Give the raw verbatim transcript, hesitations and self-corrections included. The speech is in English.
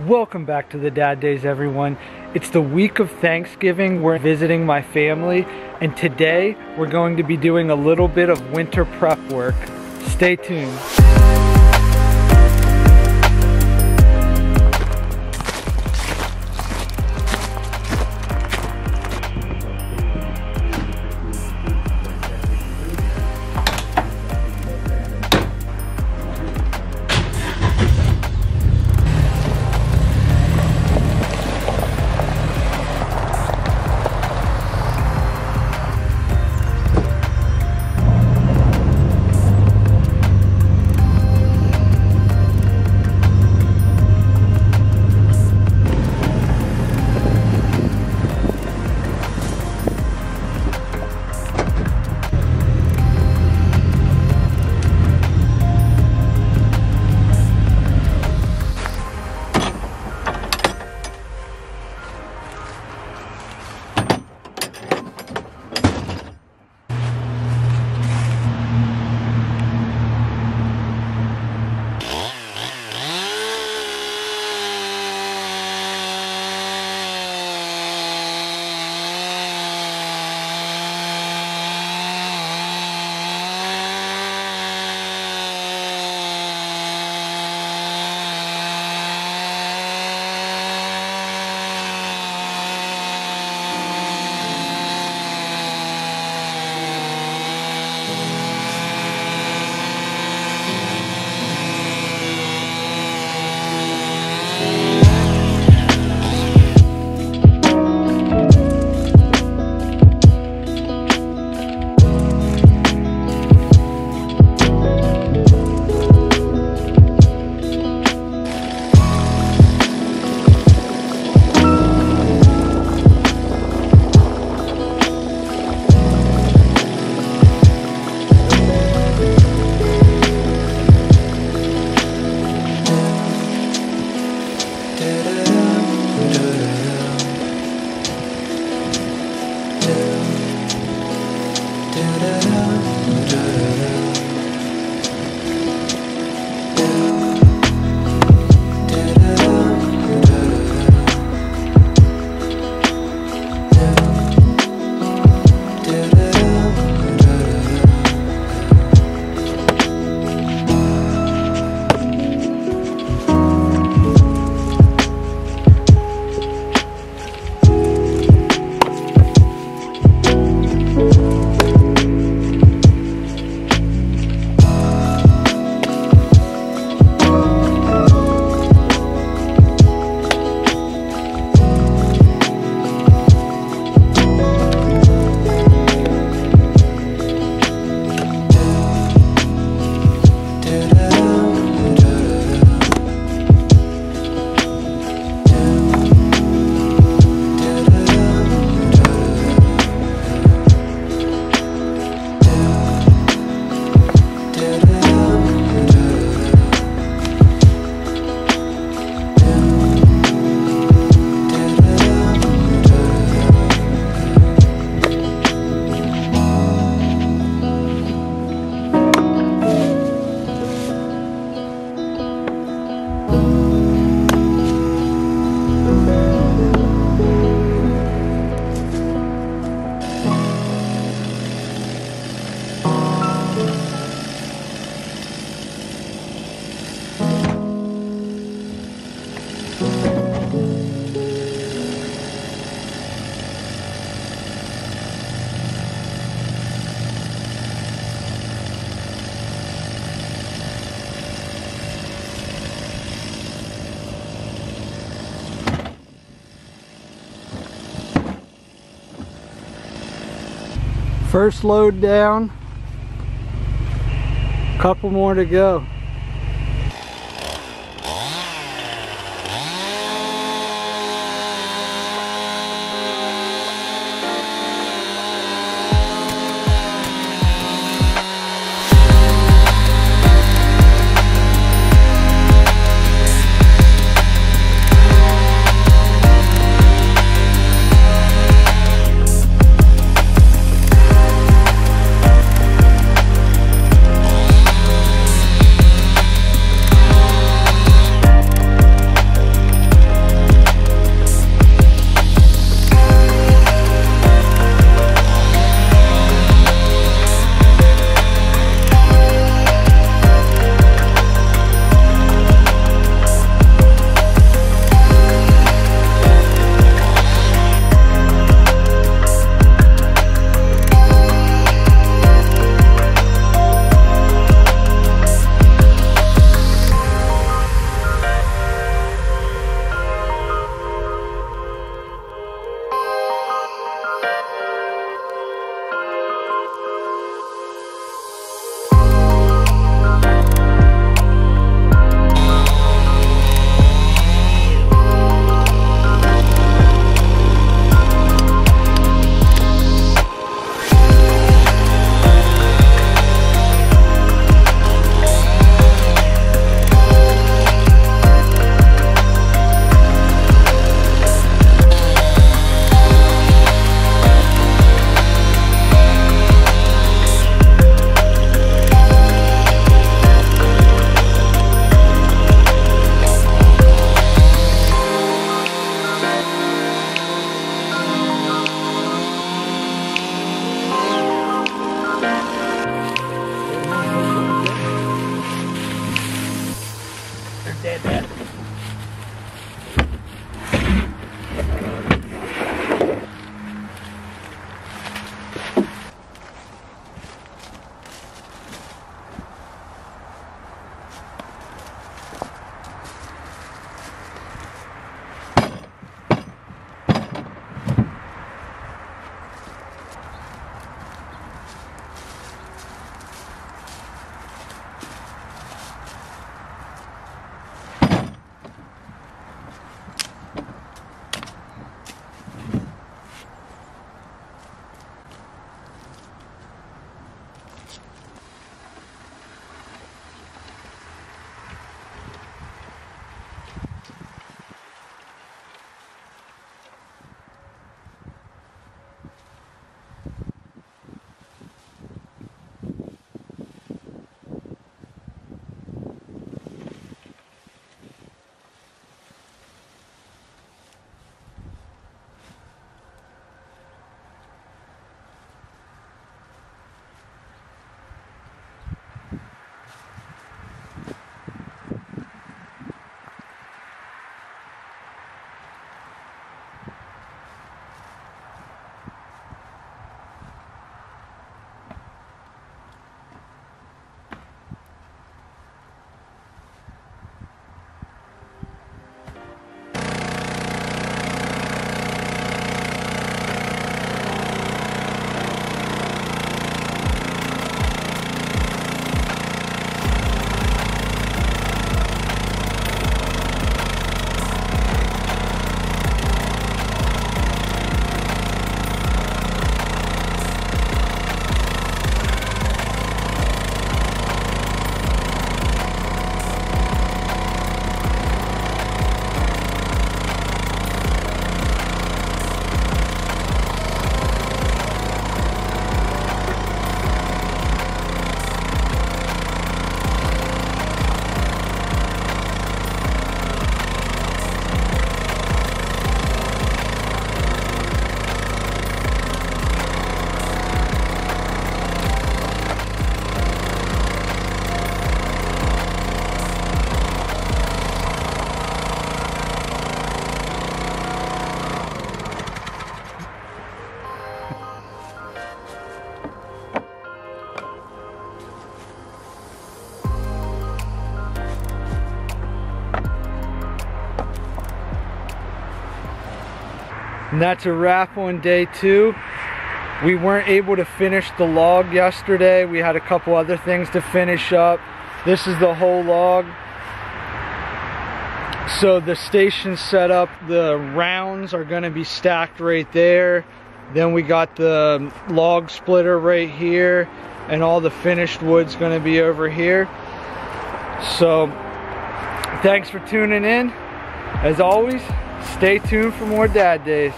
Welcome back to the Dad Days, everyone. It's the week of Thanksgiving. We're visiting my family, and today we're going to be doing a little bit of winter prep work. Stay tuned. First load down, couple more to go. And that's a wrap on day two. We weren't able to finish the log yesterday. We had a couple other things to finish up. This is the whole log. So the station setup, the rounds are gonna be stacked right there. Then we got the log splitter right here, and all the finished wood's gonna be over here. So thanks for tuning in. As always, stay tuned for more Dad Days.